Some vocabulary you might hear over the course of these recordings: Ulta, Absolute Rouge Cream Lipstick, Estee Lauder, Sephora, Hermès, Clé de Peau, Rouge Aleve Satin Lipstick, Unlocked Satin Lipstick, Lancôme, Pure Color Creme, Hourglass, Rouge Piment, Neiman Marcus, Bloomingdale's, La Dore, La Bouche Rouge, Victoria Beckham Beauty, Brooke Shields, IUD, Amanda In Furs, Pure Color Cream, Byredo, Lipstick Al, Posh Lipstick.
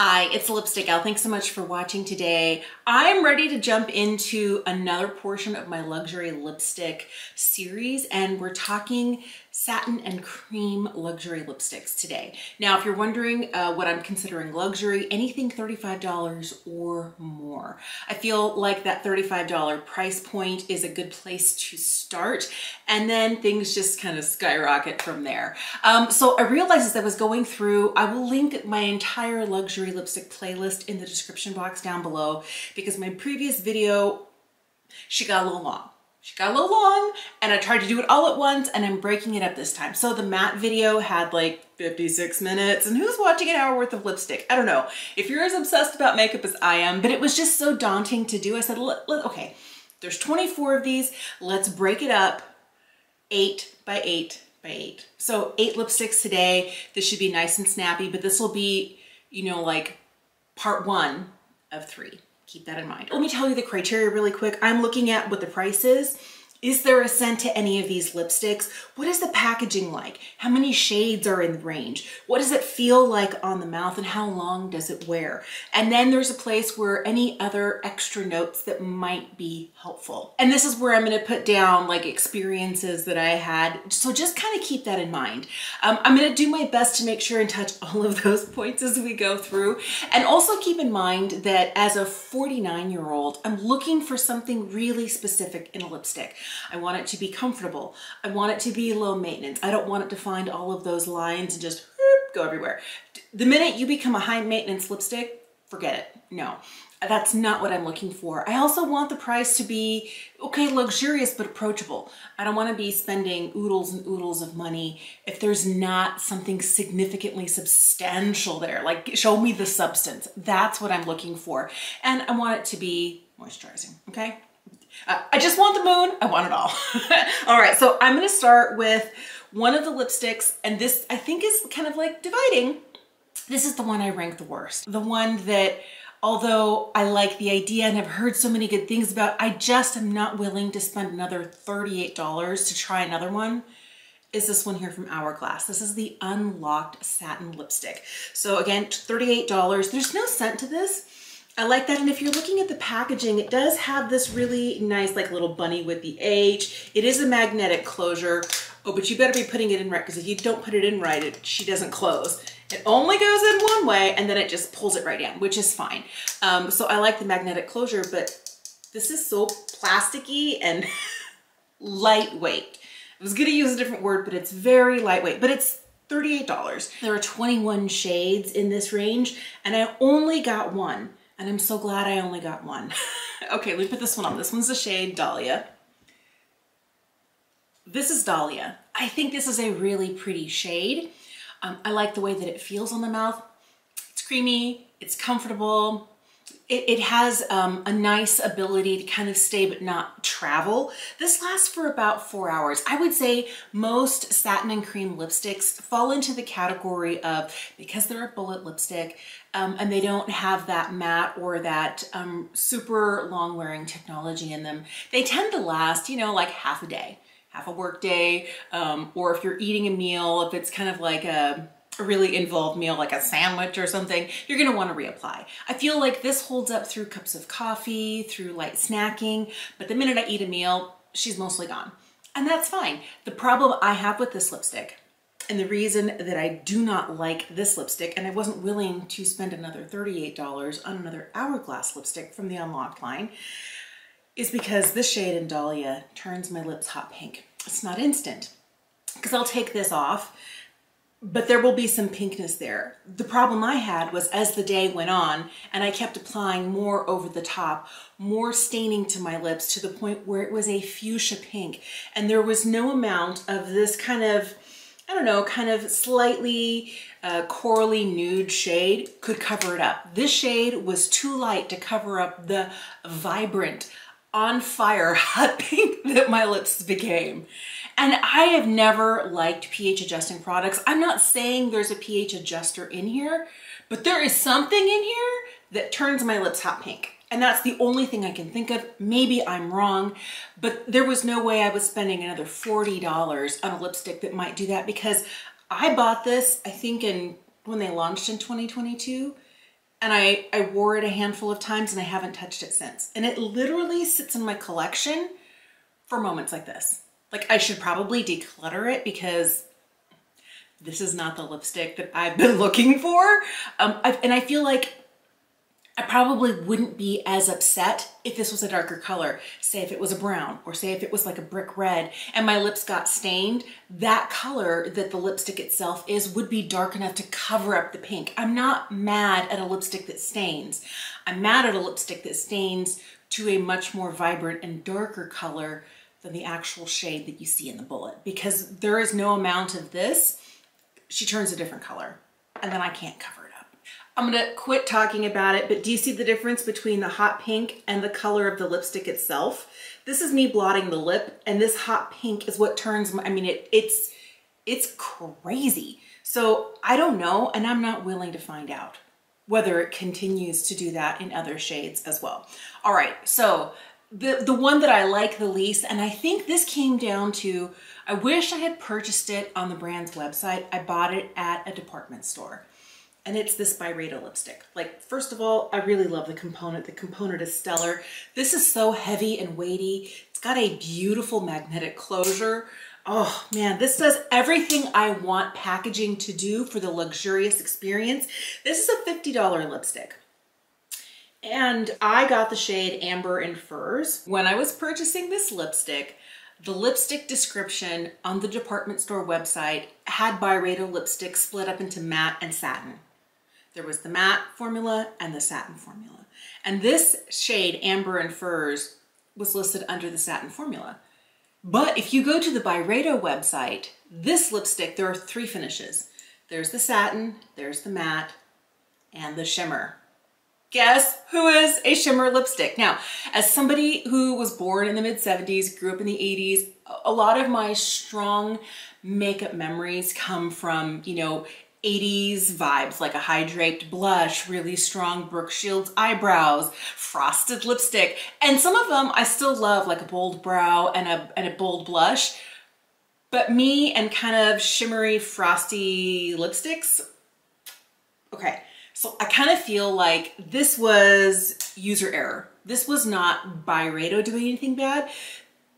Hi, it's Lipstick Al. Thanks so much for watching today. I'm ready to jump into another portion of my luxury lipstick series, and we're talking satin and cream luxury lipsticks today. Now, if you're wondering what I'm considering luxury, anything $35 or more. I feel like that $35 price point is a good place to start, and then things just kind of skyrocket from there. So I realized as I was going through, I will link my entire luxury lipstick playlist in the description box down below, because my previous video, she got a little long, and I tried to do it all at once, and I'm breaking it up this time. So the matte video had like 56 minutes, and who's watching an hour worth of lipstick? I don't know if you're as obsessed about makeup as I am, but it was just so daunting to do. I said, okay, there's 24 of these. Let's break it up 8 by 8 by 8. So 8 lipsticks today. This should be nice and snappy, but this will be, you know, like part 1 of 3. Keep that in mind. Let me tell you the criteria really quick. I'm looking at what the price is. Is there a scent to any of these lipsticks? What is the packaging like? How many shades are in the range? What does it feel like on the mouth, and how long does it wear? And then there's a place where any other extra notes that might be helpful. And this is where I'm gonna put down like experiences that I had. So just kind of keep that in mind. I'm gonna do my best to make sure and touch all of those points as we go through. And also keep in mind that as a 49-year-old, I'm looking for something really specific in a lipstick. I want it to be comfortable. I want it to be low maintenance. I don't want it to find all of those lines and just go everywhere. The minute you become a high maintenance lipstick, forget it. No, that's not what I'm looking for. I also want the price to be, okay, luxurious, but approachable. I don't want to be spending oodles and oodles of money if there's not something significantly substantial there. Like, show me the substance. That's what I'm looking for. And I want it to be moisturizing, okay? I just want the moon. I want it all. All right, so I'm going to start with one of the lipsticks, and this I think is kind of like dividing. This is the one I rank the worst. The one that, although I like the idea and I've heard so many good things about, I just am not willing to spend another $38 to try another one, is this one here from Hourglass. This is the Unlocked Satin Lipstick. So again, $38. There's no scent to this. I like that, and if you're looking at the packaging, it does have this really nice like little bunny with the H. It is a magnetic closure. Oh, but you better be putting it in right, because if you don't put it in right, she doesn't close. It only goes in one way, and then it just pulls it right down, which is fine. So I like the magnetic closure, but this is so plasticky and lightweight. I was gonna use a different word, but it's very lightweight, but it's $38. There are 21 shades in this range, and I only got one. And I'm so glad I only got one. Okay, let me put this one on. This one's the shade Dahlia. This is Dahlia. I think this is a really pretty shade. I like the way that it feels on the mouth. It's creamy, it's comfortable. It has a nice ability to kind of stay but not travel. This lasts for about 4 hours. I would say most satin and cream lipsticks fall into the category of, because they're a bullet lipstick, and they don't have that matte or that super long wearing technology in them, they tend to last, you know, like half a day, half a work day, or if you're eating a meal, if it's kind of like a really involved meal, like a sandwich or something, you're gonna wanna reapply. I feel like this holds up through cups of coffee, through light snacking, but the minute I eat a meal, she's mostly gone. And that's fine. The problem I have with this lipstick, and the reason that I do not like this lipstick, and I wasn't willing to spend another $38 on another Hourglass lipstick from the Unlocked line, is because this shade in Dahlia turns my lips hot pink. It's not instant, because I'll take this off, but there will be some pinkness there. The problem I had was as the day went on and I kept applying more over the top, more staining to my lips to the point where it was a fuchsia pink. And there was no amount of this kind of, I don't know, kind of slightly corally nude shade could cover it up. This shade was too light to cover up the vibrant, on fire, hot pink that my lips became. And I have never liked pH adjusting products. I'm not saying there's a pH adjuster in here, but there is something in here that turns my lips hot pink. And that's the only thing I can think of. Maybe I'm wrong, but there was no way I was spending another $40 on a lipstick that might do that, because I bought this, I think, when they launched in 2022, and I wore it a handful of times and I haven't touched it since. And it literally sits in my collection for moments like this. Like, I should probably declutter it because this is not the lipstick that I've been looking for. And I feel like I probably wouldn't be as upset if this was a darker color. Say if it was a brown, or say if it was like a brick red and my lips got stained, that color that the lipstick itself is would be dark enough to cover up the pink. I'm not mad at a lipstick that stains. I'm mad at a lipstick that stains to a much more vibrant and darker color than the actual shade that you see in the bullet, because there is no amount of this. She turns a different color and then I can't cover it up. I'm gonna quit talking about it, but do you see the difference between the hot pink and the color of the lipstick itself? This is me blotting the lip, and this hot pink is what turns my, I mean, it's crazy. So I don't know, and I'm not willing to find out whether it continues to do that in other shades as well. All right, so the one that I like the least, and I think this came down to, I wish I had purchased it on the brand's website. I bought it at a department store. And it's this Byredo lipstick. Like, first of all, I really love the component. The component is stellar. This is so heavy and weighty. It's got a beautiful magnetic closure. Oh man, this does everything I want packaging to do for the luxurious experience. This is a $50 lipstick. And I got the shade Amber In Furs. When I was purchasing this lipstick, the lipstick description on the department store website had Byredo lipstick split up into matte and satin. There was the matte formula and the satin formula. And this shade, Amber In Furs, was listed under the satin formula. But if you go to the Byredo website, this lipstick, there are three finishes. There's the satin, there's the matte, and the shimmer. Guess who is a shimmer lipstick? Now, as somebody who was born in the mid-70s, grew up in the 80s, a lot of my strong makeup memories come from, you know, 80s vibes, like a high-draped blush, really strong Brooke Shields eyebrows, frosted lipstick, and some of them I still love, like a bold brow and a bold blush. But me and kind of shimmery, frosty lipsticks, okay. So I kind of feel like this was user error. This was not Byredo doing anything bad.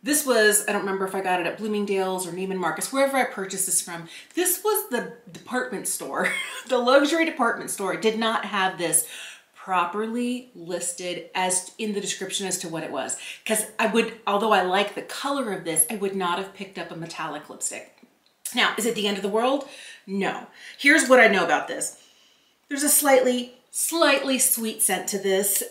This was, I don't remember if I got it at Bloomingdale's or Neiman Marcus, wherever I purchased this from. This was the department store, the luxury department store. It did not have this properly listed as in the description as to what it was. Because I would, although I like the color of this, I would not have picked up a metallic lipstick. Now, is it the end of the world? No. Here's what I know about this. There's a slightly sweet scent to this.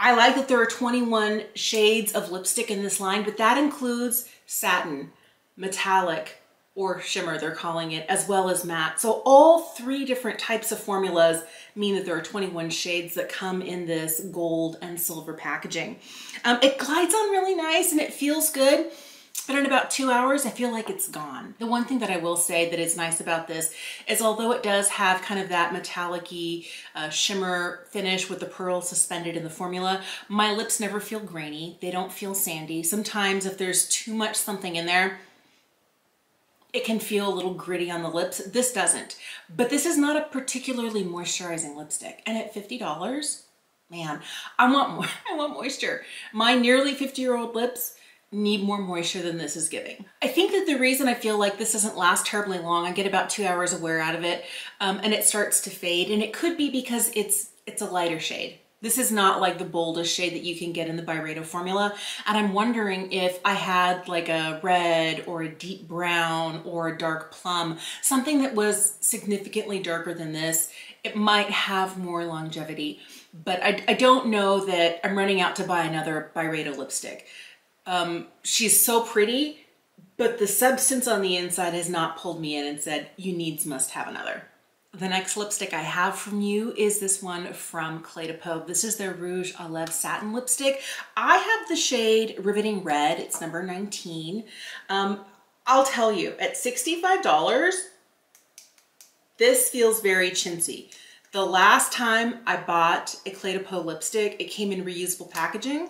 I like that there are 21 shades of lipstick in this line, but that includes satin, metallic, or shimmer, they're calling it, as well as matte. So all three different types of formulas mean that there are 21 shades that come in this gold and silver packaging. It glides on really nice and it feels good. But in about 2 hours, I feel like it's gone. The one thing that I will say that is nice about this is although it does have kind of that metallic-y shimmer finish with the pearl suspended in the formula, my lips never feel grainy. They don't feel sandy. Sometimes if there's too much something in there, it can feel a little gritty on the lips. This doesn't. But this is not a particularly moisturizing lipstick. And at $50, man, I want more. I want moisture. My nearly 50-year-old lips need more moisture than this is giving. I think that the reason I feel like this doesn't last terribly long, I get about 2 hours of wear out of it, and it starts to fade, and it could be because it's a lighter shade. This is not like the boldest shade that you can get in the Byredo formula, and I'm wondering if I had like a red or a deep brown or a dark plum, something that was significantly darker than this, it might have more longevity. But I don't know that I'm running out to buy another Byredo lipstick. She's so pretty, but the substance on the inside has not pulled me in and said, you needs must have another. The next lipstick I have from you is this one from Clé de Peau. This is their Rouge Aleve Satin Lipstick. I have the shade Riveting Red. It's number 19. I'll tell you, at $65, this feels very chintzy. The last time I bought a Clé de Peau lipstick, it came in reusable packaging.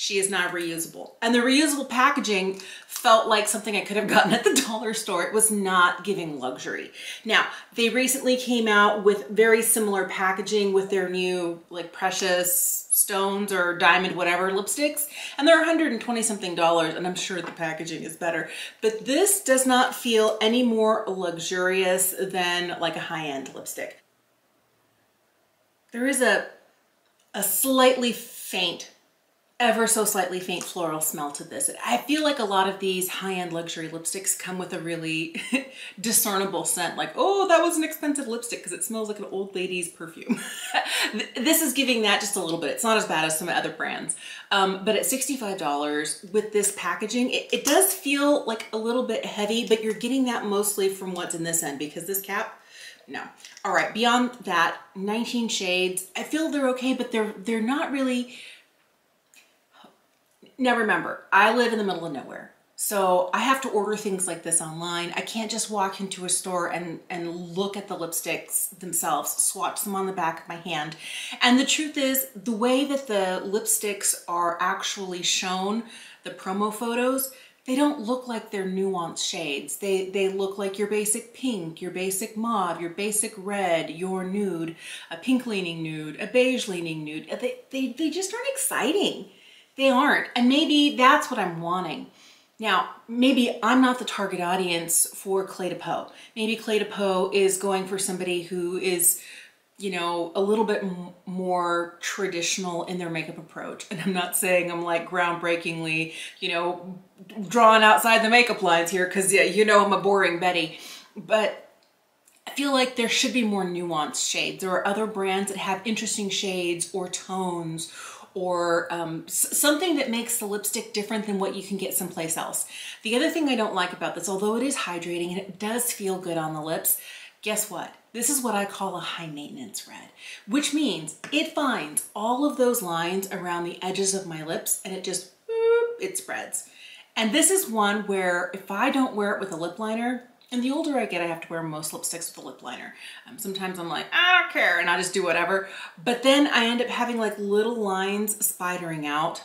she is not reusable. And the reusable packaging felt like something I could have gotten at the dollar store. It was not giving luxury. Now, they recently came out with very similar packaging with their new like precious stones or diamond whatever lipsticks, and they're $120 something, and I'm sure the packaging is better, but this does not feel any more luxurious than like a high-end lipstick. There is a slightly faint, ever so slightly faint floral smell to this. I feel like a lot of these high-end luxury lipsticks come with a really discernible scent, like, oh, that was an expensive lipstick because it smells like an old lady's perfume. This is giving that just a little bit. It's not as bad as some other brands, but at $65 with this packaging, it does feel like a little bit heavy, but you're getting that mostly from what's in this end because this cap, no. All right, beyond that, 19 shades. I feel they're okay, but they're not really. Now remember, I live in the middle of nowhere, so I have to order things like this online. I can't just walk into a store and look at the lipsticks themselves, swatch them on the back of my hand. And the truth is, the way that the lipsticks are actually shown, the promo photos, they don't look like they're nuanced shades. They look like your basic pink, your basic mauve, your basic red, your nude, a pink leaning nude, a beige leaning nude. They just aren't exciting. They aren't, and maybe that's what I'm wanting. Now, maybe I'm not the target audience for Clé de Peau. Maybe Clé de Peau is going for somebody who is, you know, a little bit more traditional in their makeup approach. And I'm not saying I'm like groundbreakingly, you know, drawn outside the makeup lines here, because you know I'm a boring Betty, but I feel like there should be more nuanced shades. There are other brands that have interesting shades or tones, or something that makes the lipstick different than what you can get someplace else. The other thing I don't like about this, although it is hydrating and it does feel good on the lips, guess what? This is what I call a high maintenance red, which means it finds all of those lines around the edges of my lips and it just, it spreads. And this is one where if I don't wear it with a lip liner, and the older I get, I have to wear most lipsticks with a lip liner. Sometimes I'm like, I don't care, and I just do whatever. But then I end up having like little lines spidering out.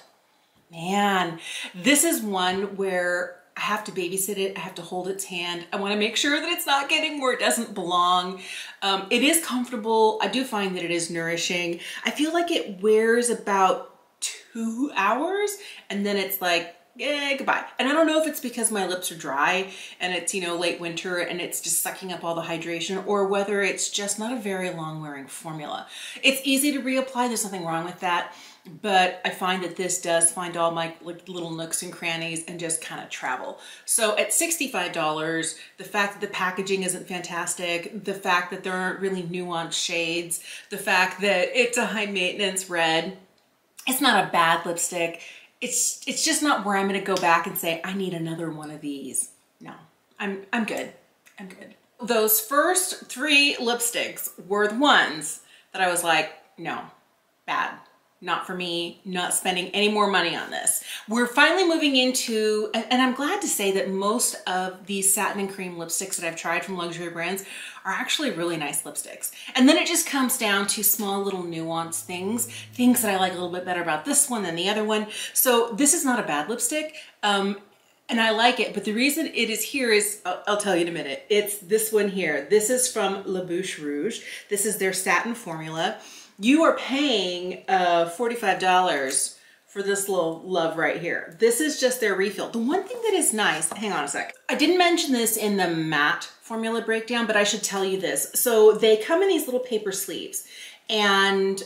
Man, this is one where I have to babysit it. I have to hold its hand. I want to make sure that it's not getting where it doesn't belong. It is comfortable. I do find that it is nourishing. I feel like it wears about 2 hours, and then it's like, yeah, goodbye. And I don't know if it's because my lips are dry and it's, you know, late winter and it's just sucking up all the hydration, or whether it's just not a very long wearing formula. It's easy to reapply. There's nothing wrong with that. But I find that this does find all my little nooks and crannies and just kind of travel. So at $65, the fact that the packaging isn't fantastic, the fact that there aren't really nuanced shades, the fact that it's a high maintenance red, it's not a bad lipstick. It's just not where I'm gonna go back and say, I need another one of these. No, I'm good, I'm good. Those first 3 lipsticks were the ones that I was like, no, bad, not for me, not spending any more money on this. We're finally moving into, and I'm glad to say that most of these satin and cream lipsticks that I've tried from luxury brands are actually really nice lipsticks. And then it just comes down to small little nuanced things that I like a little bit better about this one than the other one. So this is not a bad lipstick, and I like it, but the reason it is here is, I'll tell you in a minute, it's this one here. This is from La Bouche Rouge. This is their satin formula. You are paying $45 for this little love right here. This is just their refill. The one thing that is nice, hang on a sec. I didn't mention this in the matte formula breakdown, but I should tell you this. So they come in these little paper sleeves, and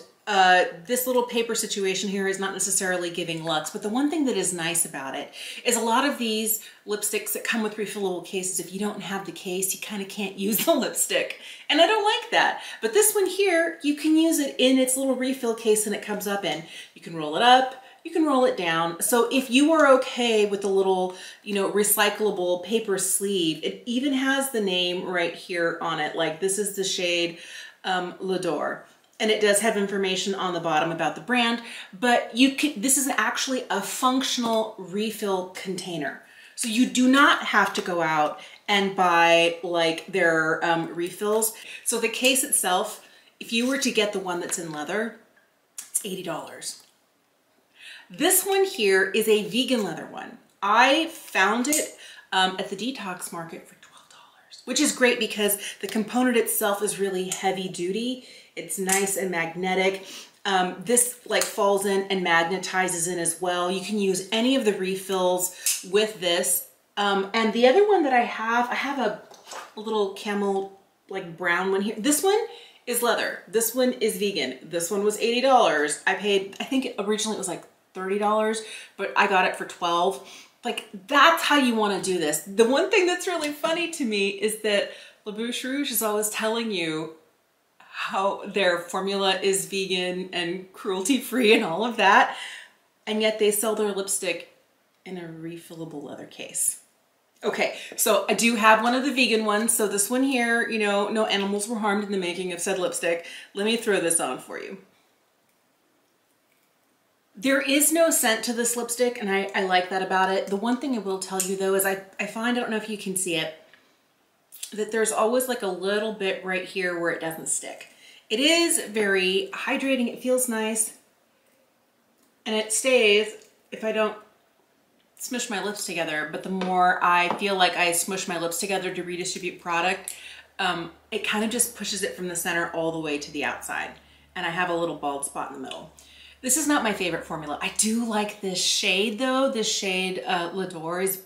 this little paper situation here is not necessarily giving luxe, but the one thing that is nice about it is a lot of these lipsticks that come with refillable cases, if you don't have the case, you kind of can't use the lipstick. And I don't like that. But this one here, you can use it in its little refill case, and it comes up in. You can roll it up, you can roll it down. So if you are okay with the little, you know, recyclable paper sleeve, it even has the name right here on it. Like, this is the shade L'Adore. And it does have information on the bottom about the brand, but you can, this is actually a functional refill container. So you do not have to go out and buy like their refills. So the case itself, if you were to get the one that's in leather, it's $80. This one here is a vegan leather one. I found it at the detox market for $12, which is great because the component itself is really heavy duty. It's nice and magnetic. This like falls in and magnetizes in as well. You can use any of the refills with this. And the other one that I have a little camel like brown one here. This one is leather. This one is vegan. This one was $80. I paid, I think originally it was like $30, but I got it for $12. Like that's how you want to do this. The one thing that's really funny to me is that La Bouche Rouge is always telling you how their formula is vegan and cruelty-free and all of that, and yet they sell their lipstick in a refillable leather case. Okay, so I do have one of the vegan ones. So this one here, you know, no animals were harmed in the making of said lipstick. Let me throw this on for you. There is no scent to this lipstick, and I like that about it. The one thing I will tell you though is I find, I don't know if you can see it, that there's always like a little bit right here where it doesn't stick. It is very hydrating, it feels nice, and it stays if I don't smush my lips together, but the more I feel like I smush my lips together to redistribute product, it kind of just pushes it from the center all the way to the outside, and I have a little bald spot in the middle. This is not my favorite formula. I do like this shade though. This shade, L'Adore, is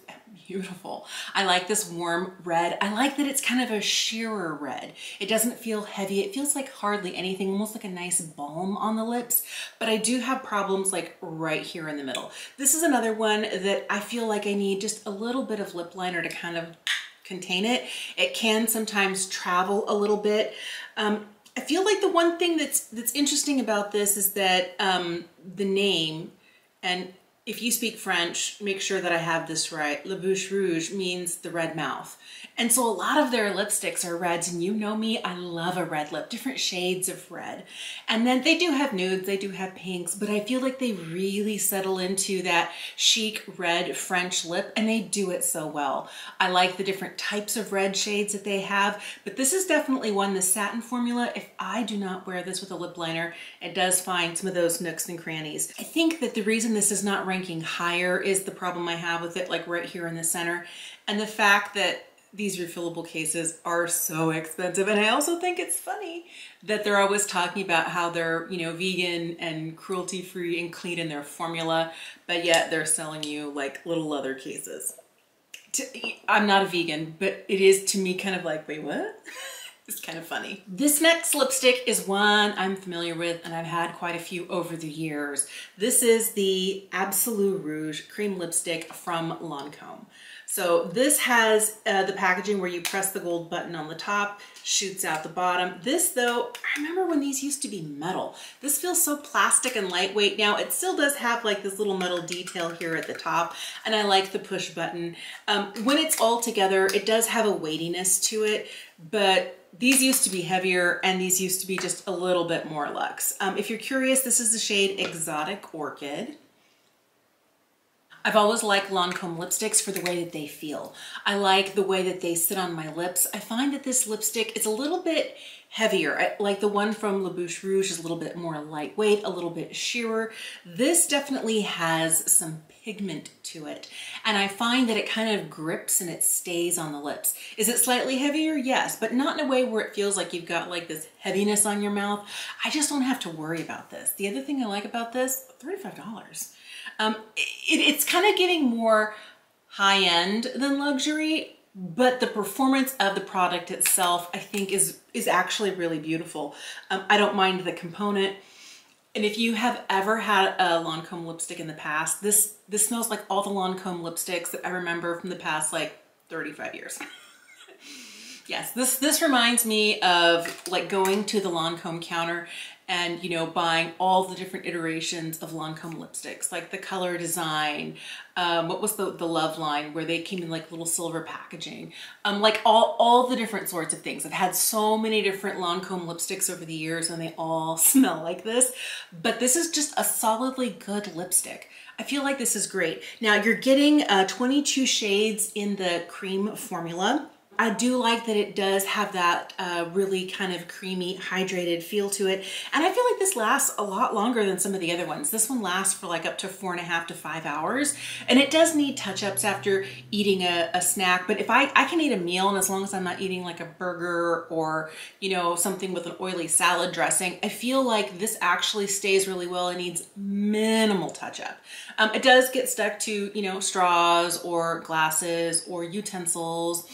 beautiful. I like this warm red. I like that it's kind of a sheerer red. It doesn't feel heavy. It feels like hardly anything, almost like a nice balm on the lips, but I do have problems like right here in the middle. This is another one that I feel like I need just a little bit of lip liner to kind of contain it. It can sometimes travel a little bit. I feel like the one thing that's interesting about this is that the name, and if you speak French, make sure that I have this right. La Bouche Rouge means the red mouth. And so a lot of their lipsticks are reds, and you know me, I love a red lip, different shades of red. And then they do have nudes, they do have pinks, but I feel like they really settle into that chic red French lip, and they do it so well. I like the different types of red shades that they have, but this is definitely one, the satin formula, if I do not wear this with a lip liner, it does find some of those nooks and crannies. I think that the reason this is not ranking higher is the problem I have with it, like right here in the center, and the fact that these refillable cases are so expensive. And I also think it's funny that they're always talking about how they're, you know, vegan and cruelty-free and clean in their formula, but yet they're selling you like little leather cases. I'm not a vegan, but it is to me kind of like, wait, what? It's kind of funny. This next lipstick is one I'm familiar with, and I've had quite a few over the years. This is the Absolute Rouge Cream Lipstick from Lancôme. So this has the packaging where you press the gold button on the top, shoots out the bottom. This though, I remember when these used to be metal. This feels so plastic and lightweight now. It still does have like this little metal detail here at the top, and I like the push button. When it's all together, it does have a weightiness to it, but these used to be heavier, and these used to be just a little bit more luxe. If you're curious, this is the shade Exotic Orchid. I've always liked Lancôme lipsticks for the way that they feel. I like the way that they sit on my lips. I find that this lipstick is a little bit heavier. Like the one from La Bouche Rouge is a little bit more lightweight, a little bit sheerer. This definitely has some pigment to it, and I find that it kind of grips and it stays on the lips. Is it slightly heavier? Yes, but not in a way where it feels like you've got like this heaviness on your mouth. I just don't have to worry about this. The other thing I like about this, $35. It's kind of giving more high-end than luxury, but the performance of the product itself, I think, is actually really beautiful. I don't mind the component. And if you have ever had a Lancôme lipstick in the past, this smells like all the Lancôme lipsticks that I remember from the past, like 35 years. Yes, this reminds me of like going to the Lancôme counter and, you know, buying all the different iterations of Lancôme lipsticks, like the color design, what was the Love line where they came in like little silver packaging, like all the different sorts of things. I've had so many different Lancôme lipsticks over the years, and they all smell like this, but this is just a solidly good lipstick. I feel like this is great. Now you're getting 22 shades in the cream formula. I do like that it does have that really kind of creamy, hydrated feel to it. And I feel like this lasts a lot longer than some of the other ones. This one lasts for like up to 4.5 to 5 hours. And it does need touch-ups after eating a snack. But if I can eat a meal, and as long as I'm not eating like a burger or, you know, something with an oily salad dressing, I feel like this actually stays really well and needs minimal touch-up. It does get stuck to, you know, straws or glasses or utensils.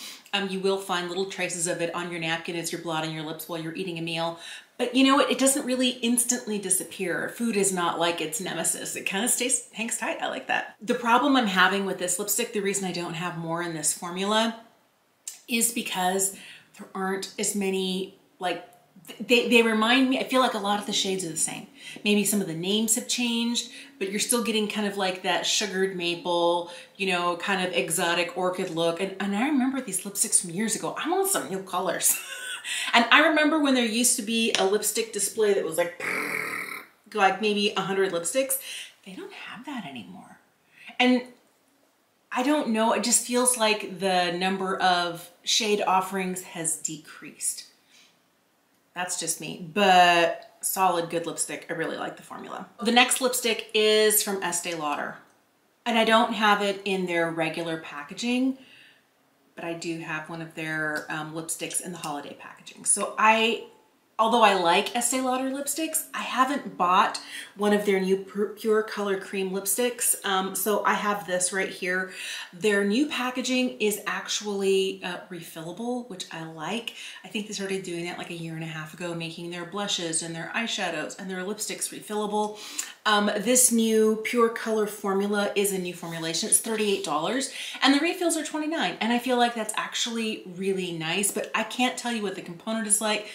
You will find little traces of it on your napkin as you're blotting your lips while you're eating a meal. But you know what? It doesn't really instantly disappear. Food is not like its nemesis. It kind of stays, hangs tight. I like that. The problem I'm having with this lipstick, the reason I don't have more in this formula, is because there aren't as many, like, they remind me, I feel like a lot of the shades are the same. Maybe some of the names have changed, but you're still getting kind of like that sugared maple, you know, kind of exotic orchid look. And I remember these lipsticks from years ago. I want some new colors. And I remember when there used to be a lipstick display that was like maybe 100 lipsticks. They don't have that anymore. And I don't know, it just feels like the number of shade offerings has decreased. That's just me, but solid good lipstick. I really like the formula. The next lipstick is from Estee Lauder, and I don't have it in their regular packaging, but I do have one of their lipsticks in the holiday packaging. So although I like Estee Lauder lipsticks, I haven't bought one of their new Pure Color Cream lipsticks. So I have this right here. Their new packaging is actually refillable, which I like. I think they started doing that like 1.5 years ago, making their blushes and their eyeshadows and their lipsticks refillable. This new Pure Color formula is a new formulation. It's $38 and the refills are $29. And I feel like that's actually really nice, but I can't tell you what the component is like,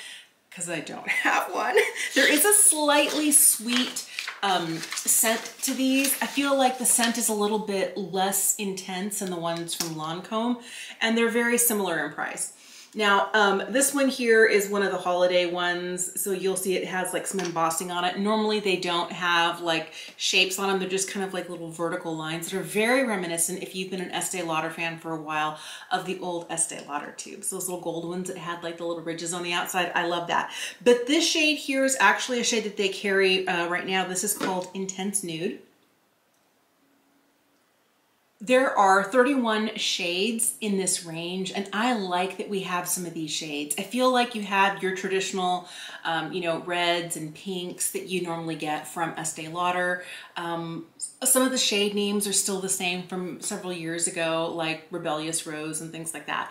because I don't have one. There is a slightly sweet scent to these. I feel like the scent is a little bit less intense than the ones from Lancôme, and they're very similar in price. Now, this one here is one of the holiday ones, so you'll see it has like some embossing on it. Normally they don't have like shapes on them. They're just kind of like little vertical lines that are very reminiscent, if you've been an Estee Lauder fan for a while, of the old Estee Lauder tubes. Those little gold ones that had like the little ridges on the outside. I love that. But this shade here is actually a shade that they carry right now. This is called Intense Nude. There are 31 shades in this range, and I like that we have some of these shades. I feel like you have your traditional, you know, reds and pinks that you normally get from Estee Lauder. Some of the shade names are still the same from several years ago, like Rebellious Rose and things like that.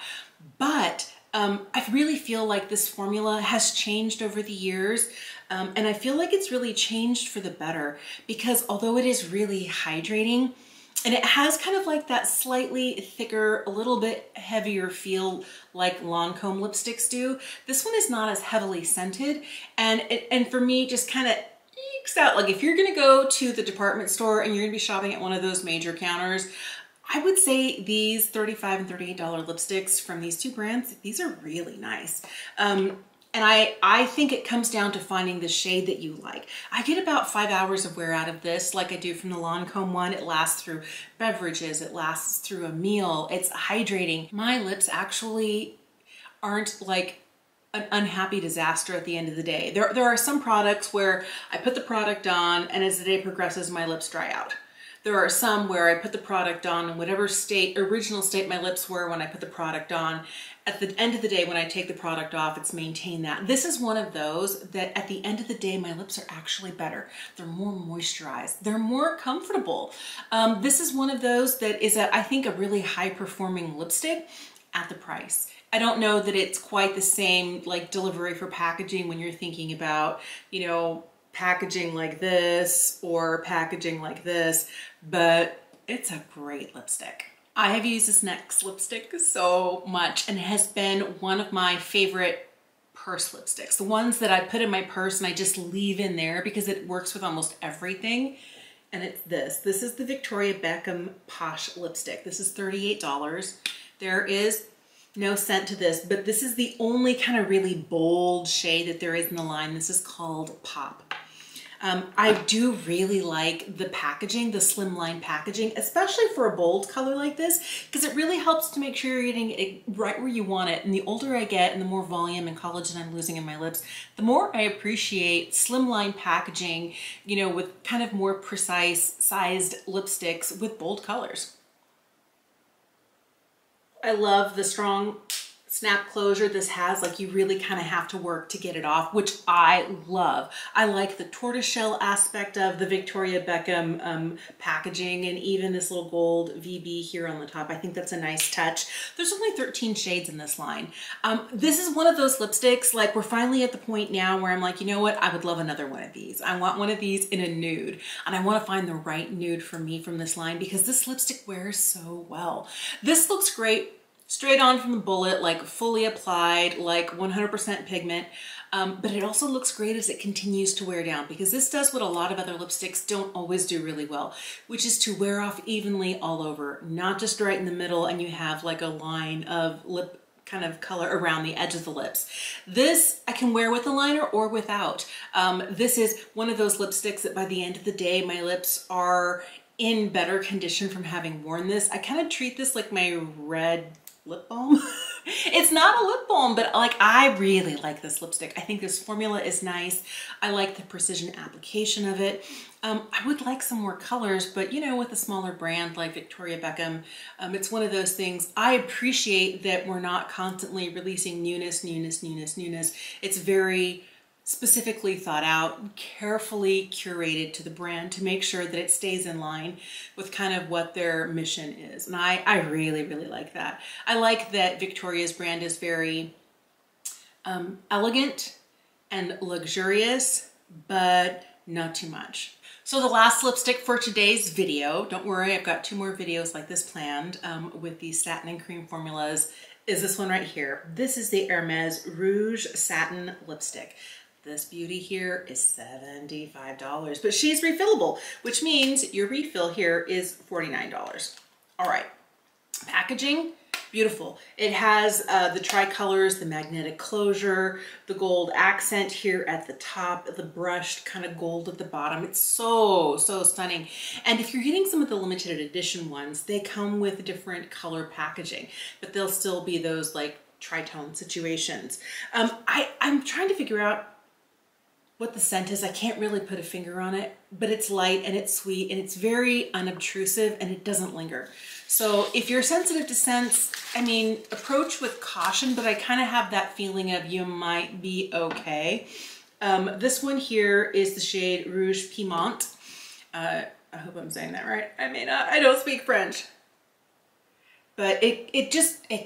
But I really feel like this formula has changed over the years, and I feel like it's really changed for the better, because although it is really hydrating, and it has kind of like that slightly thicker, a little bit heavier feel like Lancôme lipsticks do, this one is not as heavily scented. And for me, just kind of ekes out. Like if you're going to go to the department store and you're going to be shopping at one of those major counters, I would say these $35 and $38 lipsticks from these two brands, these are really nice. And I think it comes down to finding the shade that you like. I get about 5 hours of wear out of this, like I do from the Lancôme one. It lasts through beverages, it lasts through a meal, it's hydrating. My lips actually aren't like an unhappy disaster at the end of the day. There are some products where I put the product on and as the day progresses, my lips dry out. There are some where I put the product on and whatever state, original state my lips were when I put the product on, at the end of the day when I take the product off, it's maintained that. This is one of those that at the end of the day, my lips are actually better. They're more moisturized. They're more comfortable. This is one of those that is, I think, a really high performing lipstick at the price. I don't know that it's quite the same like delivery for packaging when you're thinking about, you know, packaging like this or packaging like this, but it's a great lipstick. I have used this next lipstick so much, and it has been one of my favorite purse lipsticks. The ones that I put in my purse and I just leave in there because it works with almost everything. And it's this. This is the Victoria Beckham Posh lipstick. This is $38. There is no scent to this, but this is the only kind of really bold shade that there is in the line. This is called Pop. I do really like the packaging, the slimline packaging, especially for a bold color like this, because it really helps to make sure you're getting it right where you want it. And the older I get and the more volume and collagen I'm losing in my lips, the more I appreciate slimline packaging, you know, with kind of more precise sized lipsticks with bold colors. I love the strong snap closure this has. Like, you really kind of have to work to get it off, which I love. I like the tortoiseshell aspect of the Victoria Beckham packaging, and even this little gold VB here on the top. I think that's a nice touch. There's only 13 shades in this line. This is one of those lipsticks, like, we're finally at the point now where I'm like, you know what, I would love another one of these. I want one of these in a nude, and I want to find the right nude for me from this line, because this lipstick wears so well. This looks great straight on from the bullet, like fully applied, like 100% pigment. But it also looks great as it continues to wear down, because this does what a lot of other lipsticks don't always do really well, which is to wear off evenly all over, not just right in the middle and you have like a line of lip kind of color around the edge of the lips. This I can wear with a liner or without. This is one of those lipsticks that by the end of the day, my lips are in better condition from having worn this. I kind of treat this like my red lip balm. It's not a lip balm, but like, I really like this lipstick. I think this formula is nice. I like the precision application of it. I would like some more colors, but you know, with a smaller brand like Victoria Beckham, it's one of those things. I appreciate that we're not constantly releasing newness, newness, newness, newness. It's very specifically thought out, carefully curated to the brand to make sure that it stays in line with kind of what their mission is. And I really, really like that. I like that Victoria's brand is very elegant and luxurious, but not too much. So the last lipstick for today's video, don't worry, I've got two more videos like this planned with these satin and cream formulas, is this one right here. This is the Hermès Rouge Satin Lipstick. This beauty here is $75, but she's refillable, which means your refill here is $49. All right, packaging, beautiful. It has the tricolors, the magnetic closure, the gold accent here at the top, the brushed kind of gold at the bottom. It's so, so stunning. And if you're getting some of the limited edition ones, they come with different color packaging, but they'll still be those like tritone situations. I'm trying to figure out what the scent is. I can't really put a finger on it, but it's light and it's sweet and it's very unobtrusive and it doesn't linger. So if you're sensitive to scents, I mean, approach with caution, but I kind of have that feeling of you might be okay. This one here is the shade Rouge Piment. I hope I'm saying that right. I may not, I don't speak French, but it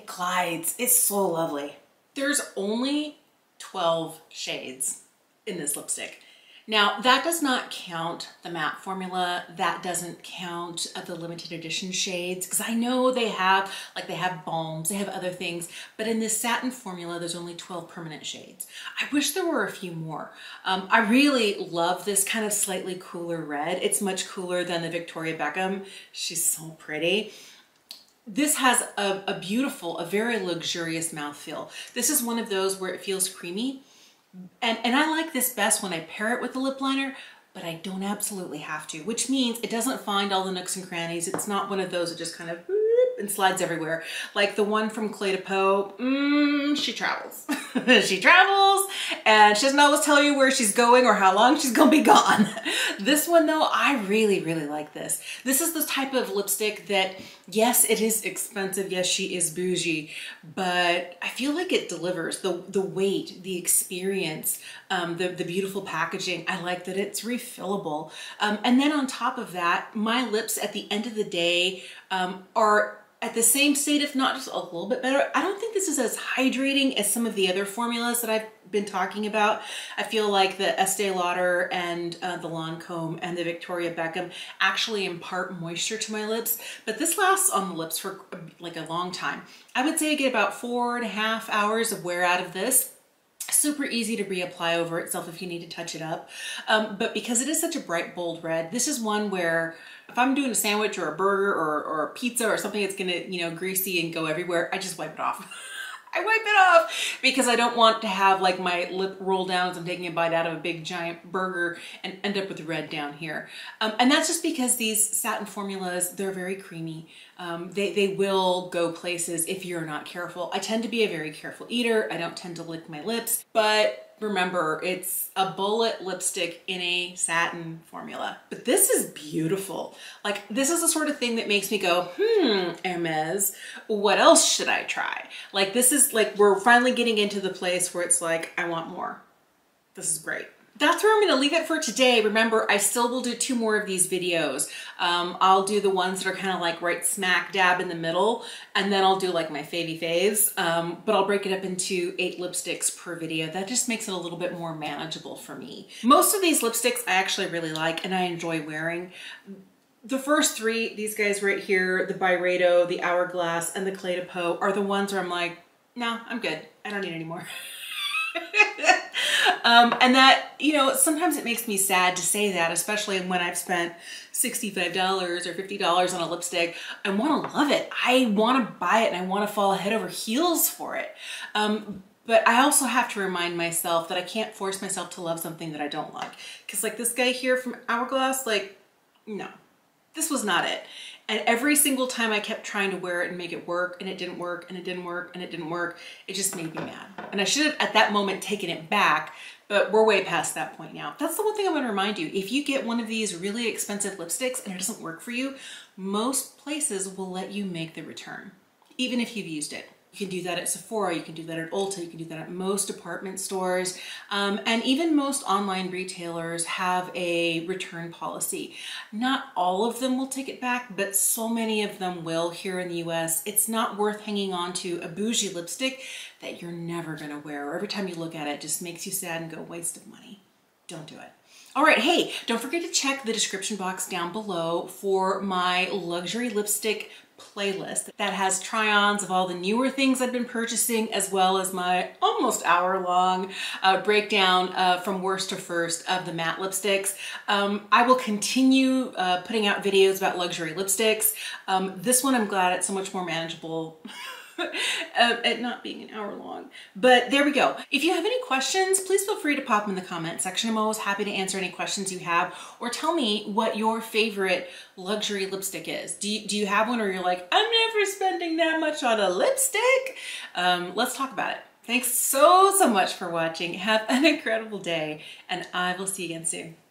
glides. It's so lovely. There's only 12 shades in this lipstick. Now, that does not count the matte formula. That doesn't count the limited edition shades, because I know they have, like, they have balms, they have other things, but in this satin formula, there's only 12 permanent shades. I wish there were a few more. I really love this kind of slightly cooler red. It's much cooler than the Victoria Beckham. She's so pretty. This has a beautiful, a very luxurious mouthfeel. This is one of those where it feels creamy. And I like this best when I pair it with the lip liner, but I don't absolutely have to, which means it doesn't find all the nooks and crannies. It's not one of those that just kind of whoop and slides everywhere. Like the one from Clé de Peau, she travels. She travels and she doesn't always tell you where she's going or how long she's gonna be gone. This one though, I really, really like this. This is the type of lipstick that, yes, it is expensive. Yes, she is bougie, but I feel like it delivers the weight, the experience, the beautiful packaging. I like that it's refillable. And then on top of that, my lips at the end of the day are at the same state, if not just a little bit better. I don't think this is as hydrating as some of the other formulas that I've been talking about. I feel like the Estee Lauder and the Lancôme and the Victoria Beckham actually impart moisture to my lips, but this lasts on the lips for like a long time. I would say I get about 4.5 hours of wear out of this. Super easy to reapply over itself if you need to touch it up. But because it is such a bright, bold red, this is one where if I'm doing a sandwich or a burger or a pizza or something that's gonna, you know, greasy and go everywhere, I just wipe it off. I wipe it off because I don't want to have like my lip roll down as I'm taking a bite out of a big giant burger and end up with red down here. And that's just because these satin formulas, they're very creamy. They will go places if you're not careful. I tend to be a very careful eater. I don't tend to lick my lips, but remember, it's a bullet lipstick in a satin formula. But this is beautiful. Like, this is the sort of thing that makes me go, Hermès, what else should I try? Like, this is like, we're finally getting into the place where it's like, I want more. This is great. That's where I'm going to leave it for today. Remember, I still will do 2 more of these videos. I'll do the ones that are kind of like right smack dab in the middle, and then I'll do like my favy faves, but I'll break it up into 8 lipsticks per video. That just makes it a little bit more manageable for me. Most of these lipsticks I actually really like and I enjoy wearing. The first 3, these guys right here, the Byredo, the Hourglass, and the Clé de Peau, are the ones where I'm like, no, I'm good. I don't need any more. And that, you know, sometimes it makes me sad to say that, especially when I've spent $65 or $50 on a lipstick. I want to love it. I want to buy it and I want to fall head over heels for it. But I also have to remind myself that I can't force myself to love something that I don't like. Cause like this guy here from Hourglass, like, no, this was not it. And every single time I kept trying to wear it and make it work, and it didn't work, and it didn't work, and it didn't work, it just made me mad. And I should have at that moment taken it back, but we're way past that point now. That's the one thing I want to remind you. If you get one of these really expensive lipsticks and it doesn't work for you, most places will let you make the return, even if you've used it. You can do that at Sephora, you can do that at Ulta, you can do that at most department stores, and even most online retailers have a return policy. Not all of them will take it back, but so many of them will here in the US. It's not worth hanging on to a bougie lipstick that you're never gonna wear, or every time you look at it, it just makes you sad and go, waste of money. Don't do it. All right, hey, don't forget to check the description box down below for my luxury lipstick playlist that has try-ons of all the newer things I've been purchasing, as well as my almost hour-long breakdown from worst to first of the matte lipsticks. I will continue putting out videos about luxury lipsticks. This one, I'm glad it's so much more manageable. At not being an hour long, but there we go. If you have any questions, please feel free to pop them in the comment section. I'm always happy to answer any questions you have, or tell me what your favorite luxury lipstick is. Do you have one, or you're like, I'm never spending that much on a lipstick? Let's talk about it. Thanks so much for watching. Have an incredible day, and I will see you again soon.